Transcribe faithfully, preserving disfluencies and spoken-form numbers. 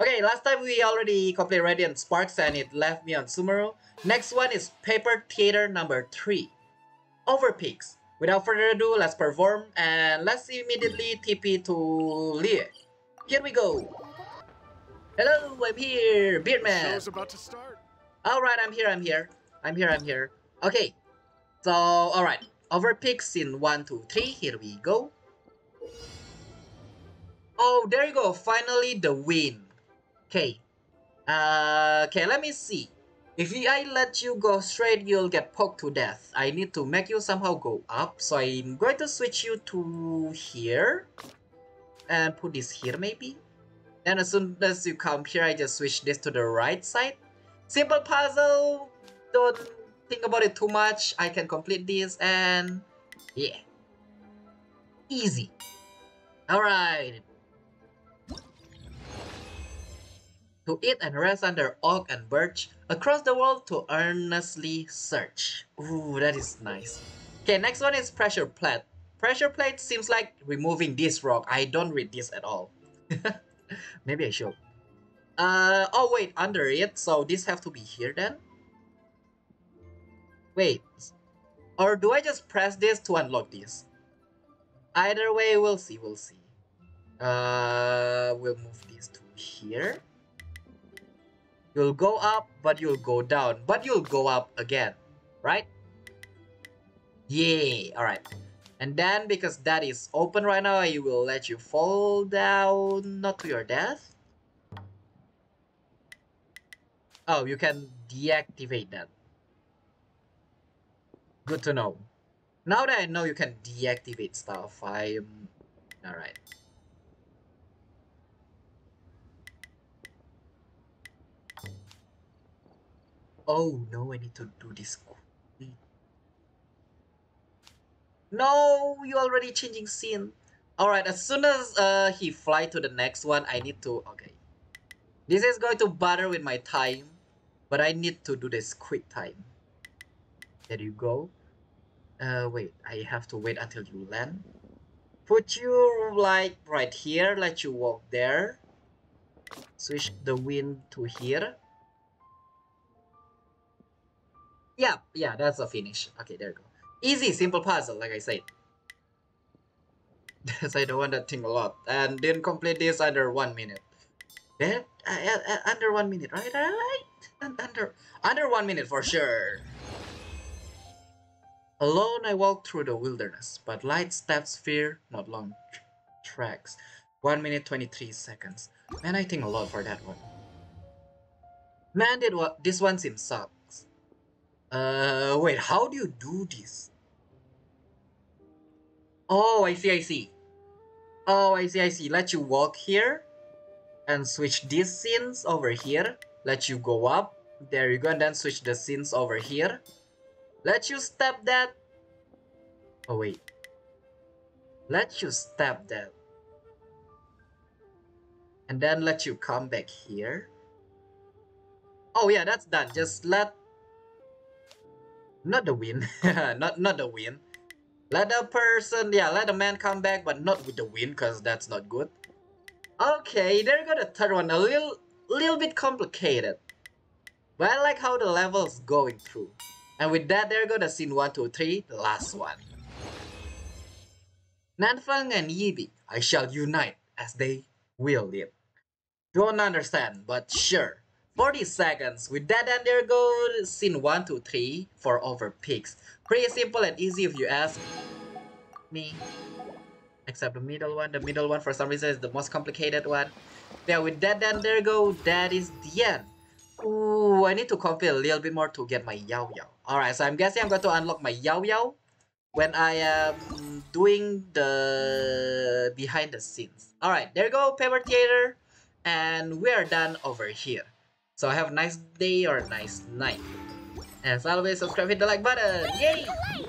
Okay, last time we already completed Radiant Sparks and it left me on Sumeru. Next one is Paper Theater number three, Over Peaks. Without further ado, let's perform and let's immediately T P to Liu. Here we go. Hello, I'm here, Beardman. Show's about to start. All right, I'm here, I'm here, I'm here, I'm here. Okay, so all right, Over Peaks in one, two, three. Here we go. Oh, there you go. Finally, the win. Okay, uh, okay, let me see. If I let you go straight, you'll get poked to death. I need to make you somehow go up, so I'm going to switch you to here. And put this here, maybe? And as soon as you come here, I just switch this to the right side. Simple puzzle, don't think about it too much. I can complete this, and yeah. Easy. Alright. To eat and rest under oak and birch, across the world to earnestly search. Ooh, that is nice. Okay, next one is pressure plate. Pressure plate seems like removing this rock. I don't read this at all. Maybe I should. Uh, oh wait, under it, so this have to be here then? Wait, or do I just press this to unlock this? Either way, we'll see, we'll see. Uh, we'll move this to here. You'll go up, but you'll go down, but you'll go up again, right? Yay, alright. And then, because that is open right now, I will let you fall down, not to your death. Oh, you can deactivate that. Good to know. Now that I know you can deactivate stuff, I'm... alright. Oh no, I need to do this quickly. No, you're already changing scene. Alright, as soon as uh, he fly to the next one, I need to... okay. This is going to bother with my time, but I need to do this quick time. There you go. Uh, wait, I have to wait until you land. Put you like right here, let you walk there. Switch the wind to here. Yeah, yeah, that's a finish. Okay, there you go. Easy, simple puzzle, like I said. Yes, I don't want that thing a lot. And didn't complete this under one minute. That, uh, uh, under one minute, right? Right? Under, under one minute for sure. Alone I walked through the wilderness, but light steps fear, not long tr tracks. one minute twenty-three seconds. Man, I think a lot for that one. Man, did what? This one seems sad. Uh, wait, how do you do this? Oh, I see, I see. Oh, I see, I see. Let you walk here. And switch these scenes over here. Let you go up. There you go. And then switch the scenes over here. Let you step that. Oh, wait. Let you step that. And then let you come back here. Oh, yeah, that's done. Just let... not the wind, not not the wind. Let the person, yeah, let the man come back, but not with the wind, cause that's not good. Okay, there you go. The third one, a little, little bit complicated, but I like how the level's going through. And with that, there you go. The scene one, two, three, the last one. Nanfeng and Yibi, I shall unite as they will live. Don't understand, but sure. forty seconds. With that, and there go scene one, two, three for Over Peaks. Pretty simple and easy if you ask me. Except the middle one. The middle one for some reason is the most complicated one. Yeah, with that, and there go, that is the end. Ooh, I need to complete a little bit more to get my Yao Yao. Alright, so I'm guessing I'm going to unlock my Yao Yao when I am doing the behind the scenes. Alright, there you go, Paper Theater. And we are done over here. So have a nice day or a nice night. As always, subscribe, hit the like button. Yay!